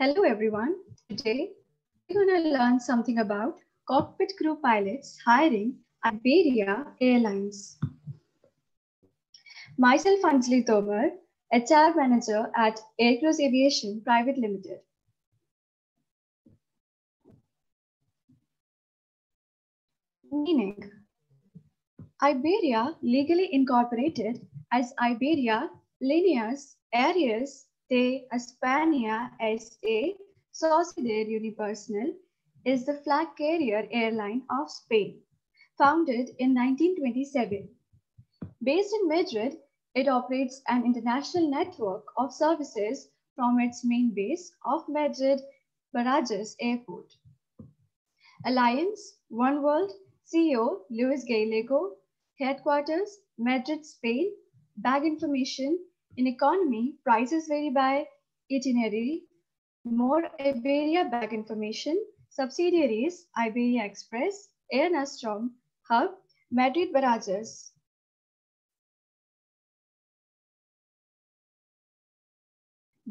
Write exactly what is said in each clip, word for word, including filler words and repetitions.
Hello everyone. Today we're going to learn something about cockpit crew pilots hiring Iberia Airlines. Myself Anjali Tomar, H R Manager at AirCrews Aviation Private Limited. Meaning, Iberia legally incorporated as Iberia Lineas Aereas de España S A Sociedad Unipersonal is the flag carrier airline of Spain, founded in nineteen twenty-seven. Based in Madrid, it operates an international network of services from its main base of Madrid Barajas Airport. Alliance One World C E O Luis Gallego, headquarters Madrid, Spain. Bag information: in economy, prices vary by itinerary. More Iberia bag information. Subsidiaries: Iberia Express, Air Nostrum. Hub: Madrid Barajas.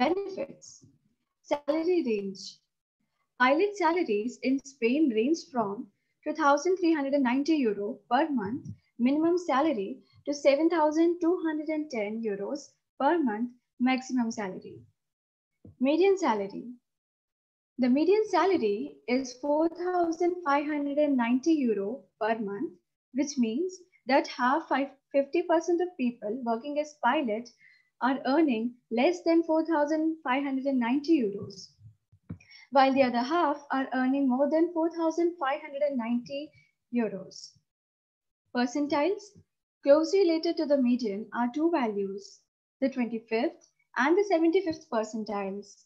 Benefits. Salary range. Pilot salaries in Spain range from two thousand three hundred ninety euro per month minimum salary to seven thousand two hundred ten euros per month maximum salary. Median salary. The median salary is four thousand five hundred ninety euro per month, which means that half, fifty percent of people working as pilots are earning less than four thousand five hundred ninety euros, while the other half are earning more than four thousand five hundred ninety euros. Percentiles closely related to the median are two values, the twenty-fifth and the seventy-fifth percentiles.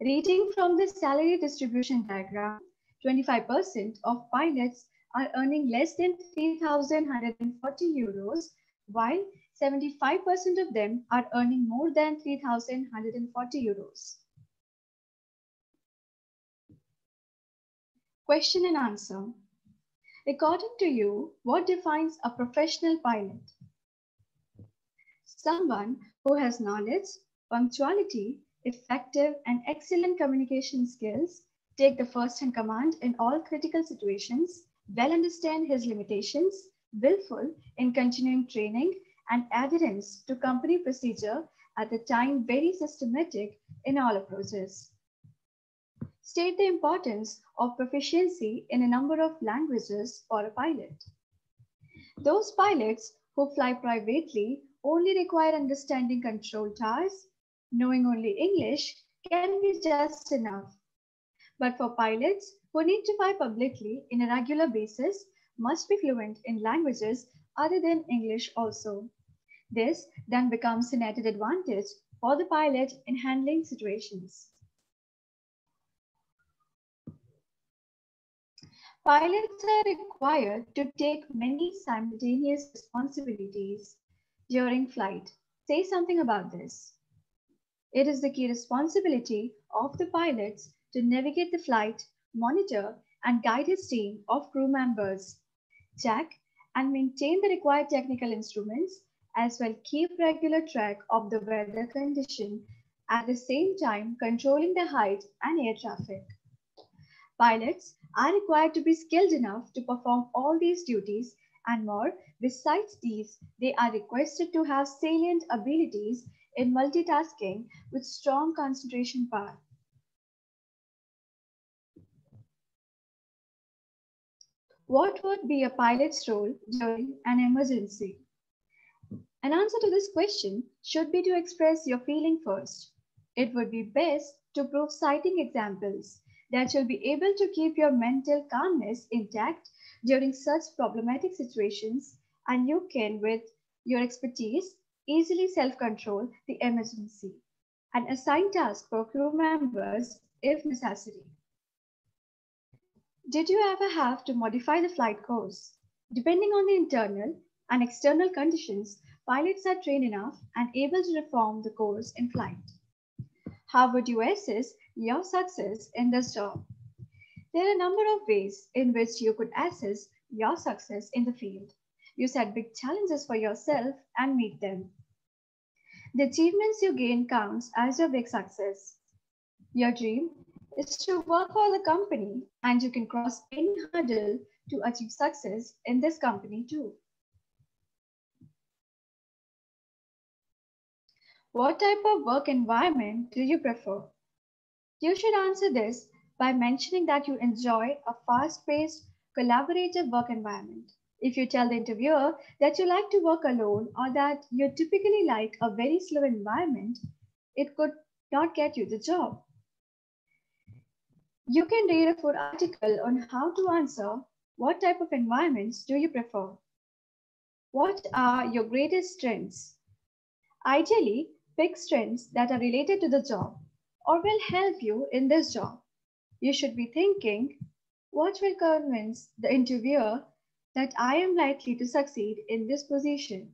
Reading from the salary distribution diagram, twenty-five percent of pilots are earning less than three thousand one hundred forty euros, while seventy-five percent of them are earning more than three thousand one hundred forty euros. Question and answer. According to you, what defines a professional pilot? Someone who has knowledge, punctuality, effective and excellent communication skills, take the first-hand command in all critical situations, well understand his limitations, willful in continuing training and adherence to company procedure, at the time very systematic in all approaches. State the importance of proficiency in a number of languages for a pilot. Those pilots who fly privately only require understanding control towers. Knowing only English can be just enough. But for pilots who need to fly publicly in a regular basis, must be fluent in languages other than English also. This then becomes an added advantage for the pilot in handling situations. Pilots are required to take many simultaneous responsibilities during flight. Say something about this. It is the key responsibility of the pilots to navigate the flight, monitor and guide his team of crew members, check and maintain the required technical instruments, as well keep regular track of the weather condition, at the same time controlling the height and air traffic. Pilots are required to be skilled enough to perform all these duties and more. Besides these, they are requested to have salient abilities in multitasking with strong concentration power. What would be a pilot's role during an emergency? An answer to this question should be to express your feeling first. It would be best to prove citing examples that you'll be able to keep your mental calmness intact during such problematic situations, and you can, with your expertise, easily self-control the emergency and assign tasks for crew members if necessary. Did you ever have to modify the flight course? Depending on the internal and external conditions, pilots are trained enough and able to reform the course in flight. How would you assess your success in this job? There are a number of ways in which you could assess your success in the field. You set big challenges for yourself and meet them. The achievements you gain counts as your big success. Your dream is to work for the company, and you can cross any hurdle to achieve success in this company too. What type of work environment do you prefer? You should answer this by mentioning that you enjoy a fast-paced, collaborative work environment. If you tell the interviewer that you like to work alone or that you typically like a very slow environment, it could not get you the job. You can read a full article on how to answer what type of environments do you prefer. What are your greatest strengths? Ideally, pick strengths that are related to the job or will help you in this job. You should be thinking, what will convince the interviewer that I am likely to succeed in this position?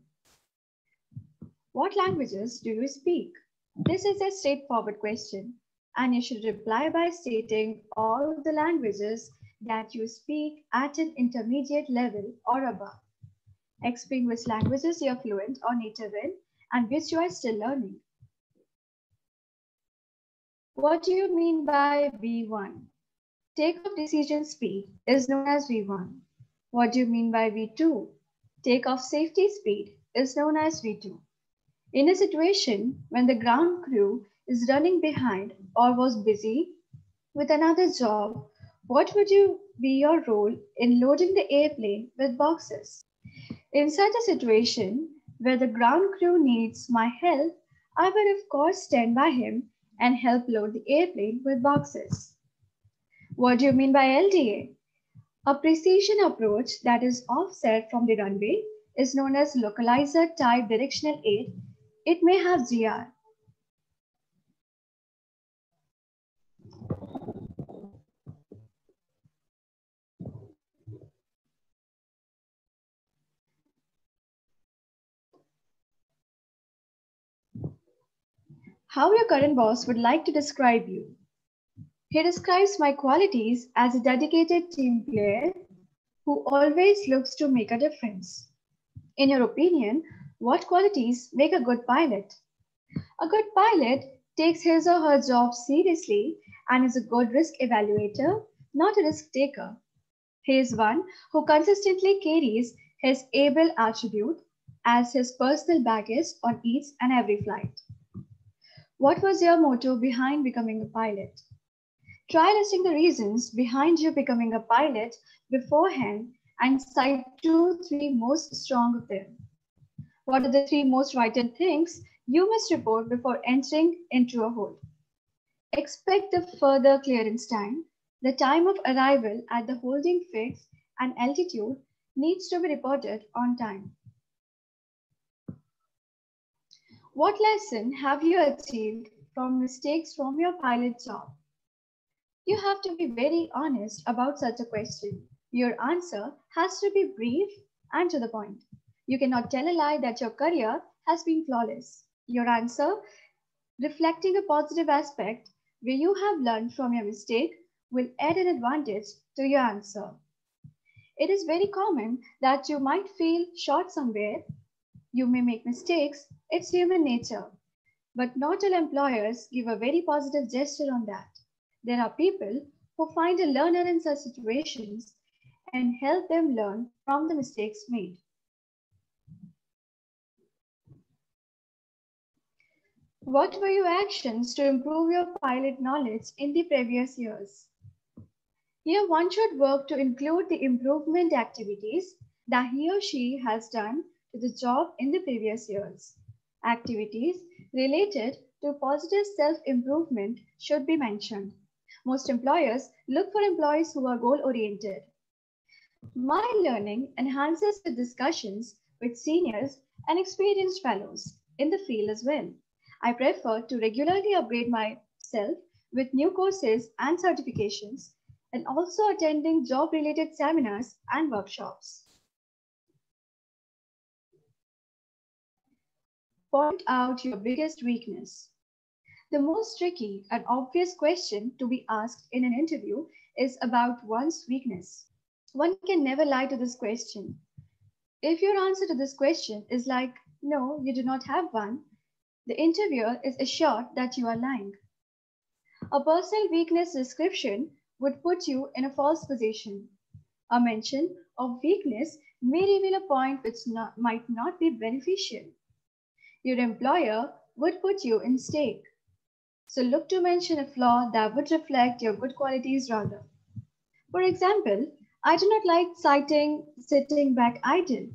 What languages do you speak? This is a straightforward question, and you should reply by stating all of the languages that you speak at an intermediate level or above. Explain which languages you are fluent or native in and which you are still learning. What do you mean by V one? Takeoff decision speed is known as V one. What do you mean by V two? Takeoff safety speed is known as V two. In a situation when the ground crew is running behind or was busy with another job, what would you be your role in loading the airplane with boxes? In such a situation where the ground crew needs my help, I will of course stand by him and help load the airplane with boxes. What do you mean by L D A? A precision approach that is offset from the runway is known as localizer type directional aid. It may have G R. How your current boss would like to describe you. He describes my qualities as a dedicated team player who always looks to make a difference. In your opinion, what qualities make a good pilot? A good pilot takes his or her job seriously and is a good risk evaluator, not a risk taker. He is one who consistently carries his able attribute as his personal baggage on each and every flight. What was your motto behind becoming a pilot? Try listing the reasons behind you becoming a pilot beforehand and cite two, three most strong of them. What are the three most vital things you must report before entering into a hold? Expect the further clearance time. The time of arrival at the holding fix and altitude needs to be reported on time. What lesson have you achieved from mistakes from your pilot job? You have to be very honest about such a question. Your answer has to be brief and to the point. You cannot tell a lie that your career has been flawless. Your answer, reflecting a positive aspect where you have learned from your mistake, will add an advantage to your answer. It is very common that you might feel short somewhere. You may make mistakes. It's human nature. But not all employers give a very positive gesture on that. There are people who find a learner in such situations and help them learn from the mistakes made. What were your actions to improve your pilot knowledge in the previous years? Here one should work to include the improvement activities that he or she has done to the job in the previous years. Activities related to positive self-improvement should be mentioned. Most employers look for employees who are goal-oriented. My learning enhances the discussions with seniors and experienced fellows in the field as well. I prefer to regularly upgrade myself with new courses and certifications and also attending job-related seminars and workshops. Point out your biggest weakness. The most tricky and obvious question to be asked in an interview is about one's weakness. One can never lie to this question. If your answer to this question is like, no, you do not have one, the interviewer is assured that you are lying. A personal weakness description would put you in a false position. A mention of weakness may reveal a point which not, might not be beneficial. Your employer would put you in stake. So look to mention a flaw that would reflect your good qualities rather. For example, I do not like citing, sitting back idle.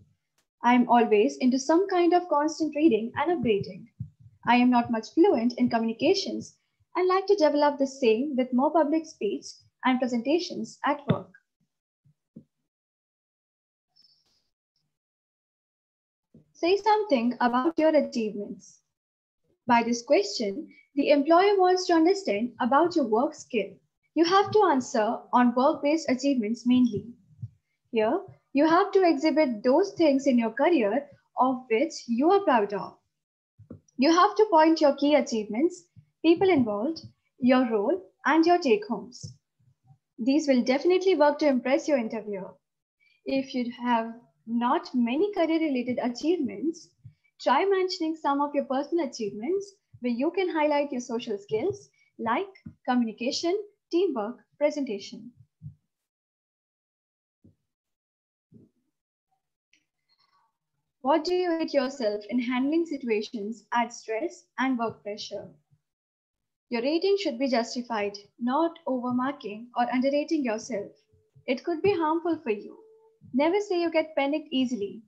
I am always into some kind of constant reading and updating. I am not much fluent in communications and like to develop the same with more public speech and presentations at work. Say something about your achievements. By this question, the employer wants to understand about your work skill. You have to answer on work-based achievements mainly. Here, you have to exhibit those things in your career of which you are proud of. You have to point your key achievements, people involved, your role, and your take-homes. These will definitely work to impress your interviewer. If you have not many career-related achievements, try mentioning some of your personal achievements where you can highlight your social skills like communication, teamwork, presentation. What do you rate yourself in handling situations at stress and work pressure? Your rating should be justified, not overmarking or underrating yourself. It could be harmful for you. Never say you get panicked easily.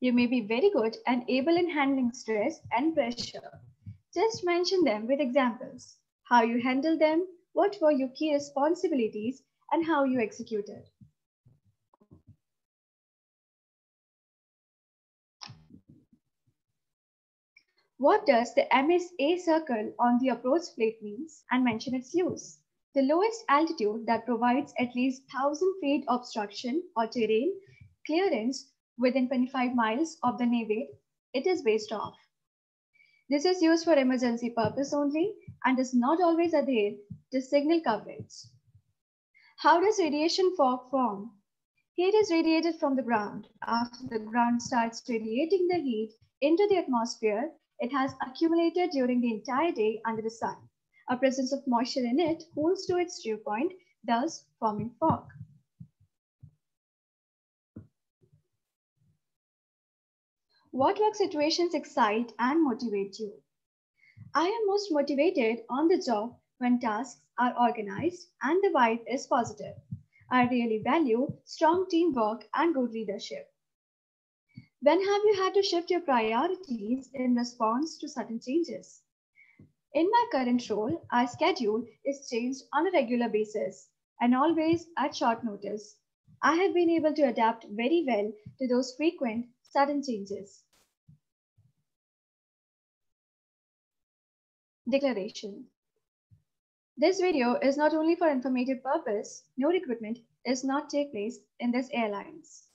You may be very good and able in handling stress and pressure. Just mention them with examples, how you handled them, what were your key responsibilities, and how you executed. What does the M S A circle on the approach plate means, and mention its use? The lowest altitude that provides at least one thousand feet obstruction or terrain clearance within twenty-five miles of the navy it is based off. This is used for emergency purpose only and does not always adhere to signal coverage. How does radiation fog form? Heat is radiated from the ground. After the ground starts radiating the heat into the atmosphere, it has accumulated during the entire day under the sun. A presence of moisture in it cools to its dew point, thus forming fog. What work situations excite and motivate you? I am most motivated on the job when tasks are organized and the vibe is positive. I really value strong teamwork and good leadership. When have you had to shift your priorities in response to sudden changes? In my current role, our schedule is changed on a regular basis and always at short notice. I have been able to adapt very well to those frequent sudden changes. Declaration. This video is not only for informative purpose. No recruitment does not take place in this airlines.